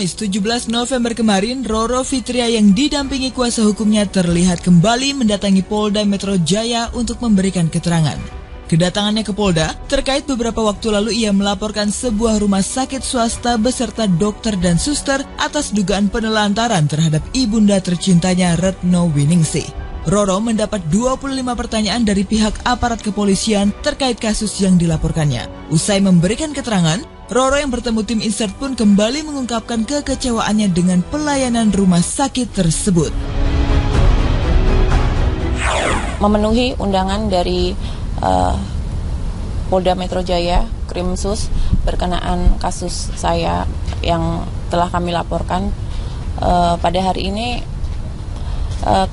Kamis 17 November kemarin, Roro Fitria yang didampingi kuasa hukumnya terlihat kembali mendatangi Polda Metro Jaya untuk memberikan keterangan. Kedatangannya ke Polda, terkait beberapa waktu lalu ia melaporkan sebuah rumah sakit swasta beserta dokter dan suster atas dugaan penelantaran terhadap ibunda tercintanya Retno Winingsi. Roro mendapat 25 pertanyaan dari pihak aparat kepolisian terkait kasus yang dilaporkannya. Usai memberikan keterangan, Roro yang bertemu tim INSERT pun kembali mengungkapkan kekecewaannya dengan pelayanan rumah sakit tersebut. Memenuhi undangan dari Polda Metro Jaya, Krimsus, berkenaan kasus saya yang telah kami laporkan pada hari ini,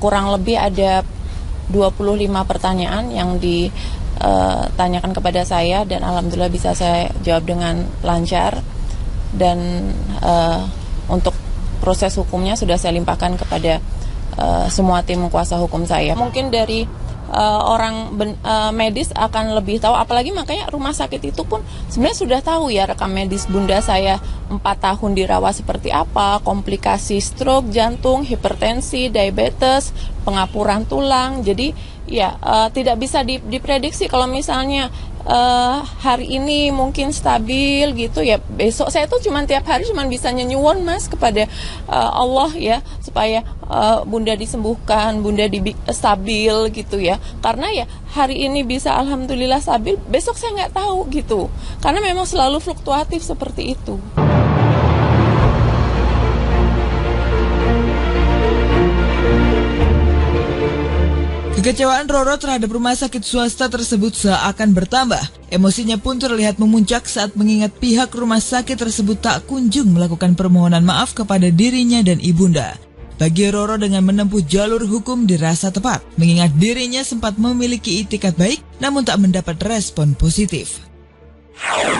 kurang lebih ada 25 pertanyaan yang ditanyakan kepada saya, dan alhamdulillah bisa saya jawab dengan lancar, dan untuk proses hukumnya sudah saya limpahkan kepada semua tim kuasa hukum saya. Mungkin dari medis akan lebih tahu, apalagi makanya rumah sakit itu pun sebenarnya sudah tahu ya rekam medis bunda saya 4 tahun dirawat seperti apa, komplikasi stroke, jantung, hipertensi, diabetes, pengapuran tulang. Jadi ya tidak bisa diprediksi kalau misalnya hari ini mungkin stabil gitu ya, besok saya tuh cuman tiap hari cuman bisa nyenyuwun mas kepada Allah ya, supaya bunda disembuhkan, bunda stabil gitu ya, karena ya hari ini bisa alhamdulillah stabil, besok saya nggak tahu gitu, karena memang selalu fluktuatif seperti itu. Kekecewaan Roro terhadap rumah sakit swasta tersebut seakan bertambah. Emosinya pun terlihat memuncak saat mengingat pihak rumah sakit tersebut tak kunjung melakukan permohonan maaf kepada dirinya dan ibunda. Bagi Roro, dengan menempuh jalur hukum dirasa tepat, mengingat dirinya sempat memiliki itikad baik namun tak mendapat respon positif.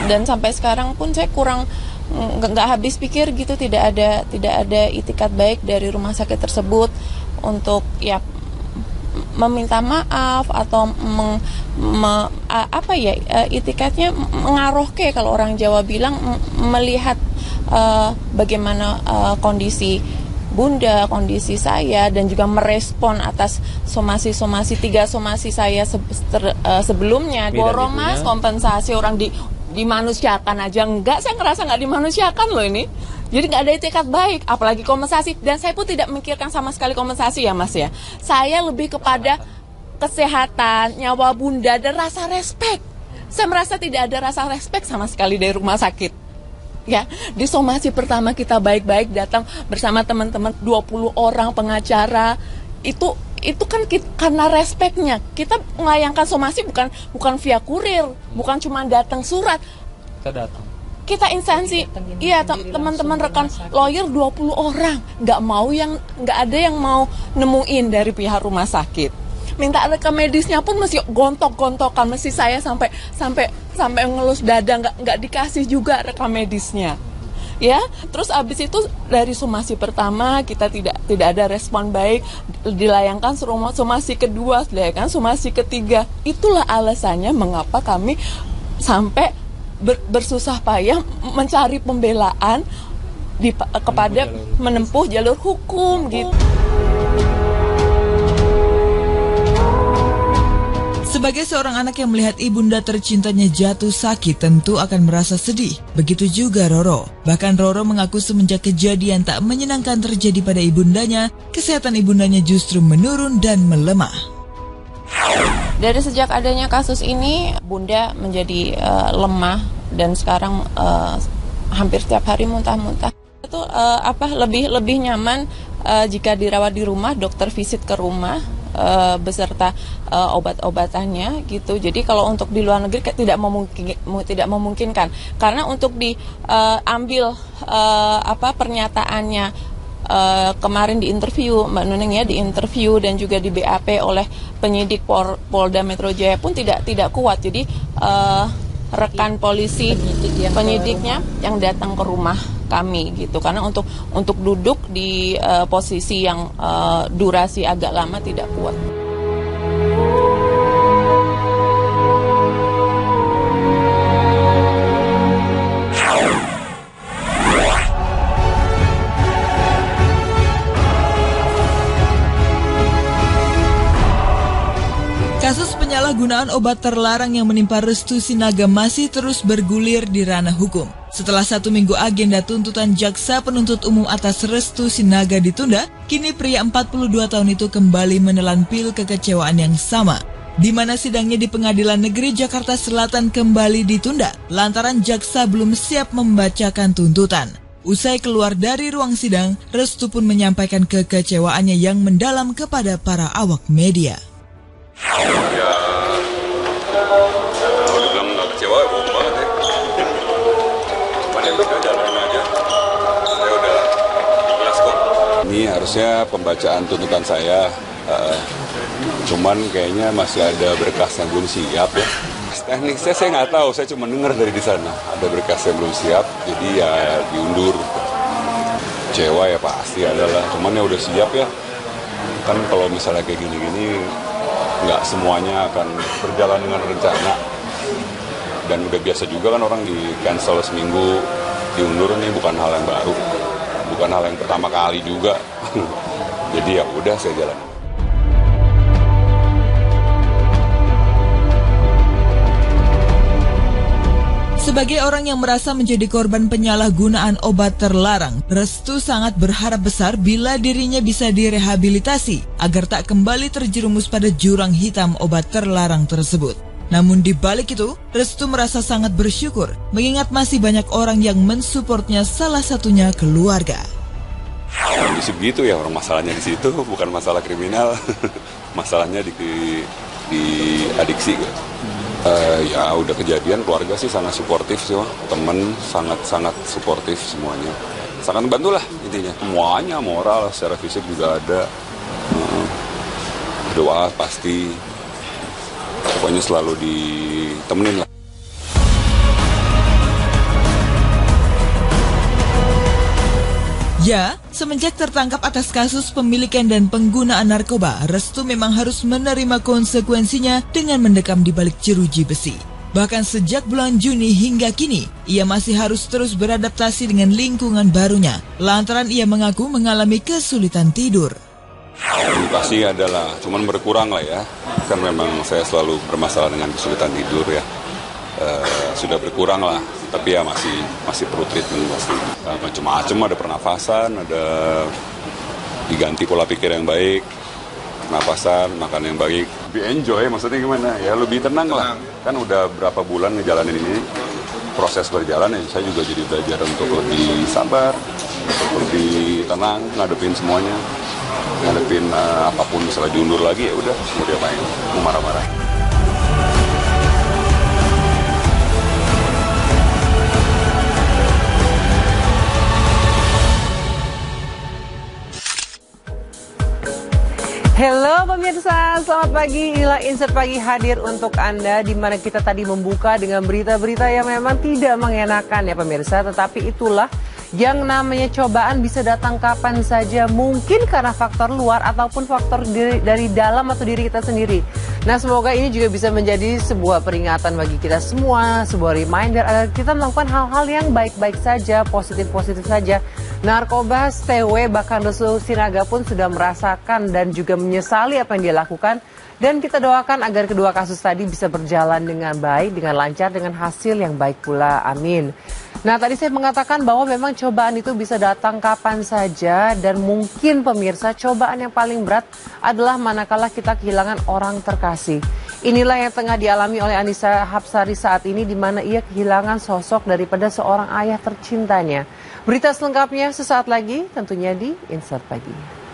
Dan sampai sekarang pun saya kurang nggak habis pikir gitu, tidak ada itikad baik dari rumah sakit tersebut untuk ya meminta maaf atau itikatnya mengarohke kalau orang Jawa bilang, melihat bagaimana kondisi bunda, kondisi saya, dan juga merespon atas somasi-somasi, 3 somasi saya sebelumnya. Borong mas kompensasi, orang dimanusiakan aja enggak, saya ngerasa nggak dimanusiakan loh ini. Jadi nggak ada etikat baik, apalagi kompensasi. Dan saya pun tidak memikirkan sama sekali kompensasi ya mas ya. Saya lebih kepada kesehatan, nyawa bunda, dan rasa respek. Saya merasa tidak ada rasa respek sama sekali dari rumah sakit. Ya, di somasi pertama kita baik-baik datang bersama teman-teman 20 orang pengacara. Itu kan karena respeknya. Kita melayangkan somasi bukan via kurir, bukan cuma datang surat. Kita datang. Kita instansi, iya teman-teman rekan lawyer 20 orang, nggak ada yang mau nemuin dari pihak rumah sakit. Minta rekam medisnya pun mesti gontok-gontokan, mesti saya sampai ngelus dada, nggak dikasih juga rekam medisnya. Ya, terus abis itu dari somasi pertama kita tidak ada respon baik, dilayangkan somasi kedua, dilayangkan somasi ketiga. Itulah alasannya mengapa kami sampai bersusah payah mencari pembelaan menempuh jalur hukum gitu. Sebagai seorang anak yang melihat ibunda tercintanya jatuh sakit, tentu akan merasa sedih. Begitu juga Roro. Bahkan Roro mengaku semenjak kejadian tak menyenangkan terjadi pada ibundanya, kesehatan ibundanya justru menurun dan melemah. Dari sejak adanya kasus ini, bunda menjadi lemah, dan sekarang hampir setiap hari muntah-muntah. Itu lebih nyaman jika dirawat di rumah, dokter visit ke rumah beserta obat-obatannya gitu. Jadi kalau untuk di luar negeri tidak memungkinkan, karena untuk diambil pernyataannya. Kemarin di interview Mbak Nuneng ya, di interview dan juga di BAP oleh penyidik Polda Metro Jaya pun tidak kuat. Jadi rekan polisi penyidiknya yang datang ke rumah kami gitu, karena untuk duduk di posisi yang durasi agak lama tidak kuat. Penyalahgunaan obat terlarang yang menimpa Restu Sinaga masih terus bergulir di ranah hukum. Setelah 1 minggu agenda tuntutan jaksa penuntut umum atas Restu Sinaga ditunda, kini pria 42 tahun itu kembali menelan pil kekecewaan yang sama, di mana sidangnya di Pengadilan Negeri Jakarta Selatan kembali ditunda lantaran jaksa belum siap membacakan tuntutan. Usai keluar dari ruang sidang, Restu pun menyampaikan kekecewaannya yang mendalam kepada para awak media. Ya, kalau dibilang nggak kecewa, bohong banget ya. Cuman ya udah jalanin aja, saya udah ikhlas kok. Ini harusnya pembacaan tuntutan saya, cuman kayaknya masih ada berkas yang belum siap ya. Teknisnya saya nggak tahu, saya cuma dengar dari di sana ada berkas yang belum siap, jadi ya diundur. Kecewa ya pasti adalah, cuman ya udah siap ya. Kan kalau misalnya kayak gini-gini, nggak semuanya akan berjalan dengan rencana, dan udah biasa juga kan orang di cancel seminggu, diundur, nih bukan hal yang baru, bukan hal yang pertama kali juga. Jadi ya udah saya jalan. Sebagai orang yang merasa menjadi korban penyalahgunaan obat terlarang, Restu sangat berharap besar bila dirinya bisa direhabilitasi agar tak kembali terjerumus pada jurang hitam obat terlarang tersebut. Namun di balik itu, Restu merasa sangat bersyukur mengingat masih banyak orang yang mensupportnya, salah satunya keluarga. Kondisi begitu ya, orang masalahnya di situ, bukan masalah kriminal, masalahnya di adiksi gitu. Ya udah kejadian, keluarga sih sangat suportif sih, temen sangat-sangat suportif semuanya. Sangat membantu lah intinya. Semuanya moral, secara fisik juga ada. Doa pasti, pokoknya selalu ditemenin lah. Ya, semenjak tertangkap atas kasus pemilikan dan penggunaan narkoba, Restu memang harus menerima konsekuensinya dengan mendekam di balik jeruji besi. Bahkan sejak bulan Juni hingga kini, ia masih harus terus beradaptasi dengan lingkungan barunya, lantaran ia mengaku mengalami kesulitan tidur. Pasti adalah, cuman berkurang lah ya, kan memang saya selalu bermasalah dengan kesulitan tidur ya. Sudah berkurang lah, tapi ya masih perlu treatment pasti. Macam-macam, ada pernafasan, ada diganti pola pikir yang baik, pernafasan, makan yang baik. Lebih enjoy, maksudnya gimana? Ya lebih tenang lah. Kan udah berapa bulan ngejalanin ini, proses berjalan ya, saya juga jadi belajar untuk lebih sabar, untuk lebih tenang, ngadepin semuanya, ngadepin apapun. Misalnya diundur lagi ya udah, kemudian main, mau marah-marah. Halo pemirsa, selamat pagi. Inilah Insert Pagi hadir untuk Anda, di mana kita tadi membuka dengan berita-berita yang memang tidak mengenakan ya pemirsa. Tetapi itulah yang namanya cobaan, bisa datang kapan saja, mungkin karena faktor luar ataupun faktor dari dalam atau diri kita sendiri. Nah, semoga ini juga bisa menjadi sebuah peringatan bagi kita semua, sebuah reminder agar kita melakukan hal-hal yang baik-baik saja, positif-positif saja. Narkoba, TW, bahkan Restu Sinaga pun sudah merasakan dan juga menyesali apa yang dia lakukan. Dan kita doakan agar kedua kasus tadi bisa berjalan dengan baik, dengan lancar, dengan hasil yang baik pula. Amin. Nah, tadi saya mengatakan bahwa memang cobaan itu bisa datang kapan saja. Dan mungkin pemirsa, cobaan yang paling berat adalah manakala kita kehilangan orang terkasih. Inilah yang tengah dialami oleh Anissa Hapsari saat ini, di mana ia kehilangan sosok daripada seorang ayah tercintanya. Berita selengkapnya sesaat lagi, tentunya di Insert Pagi.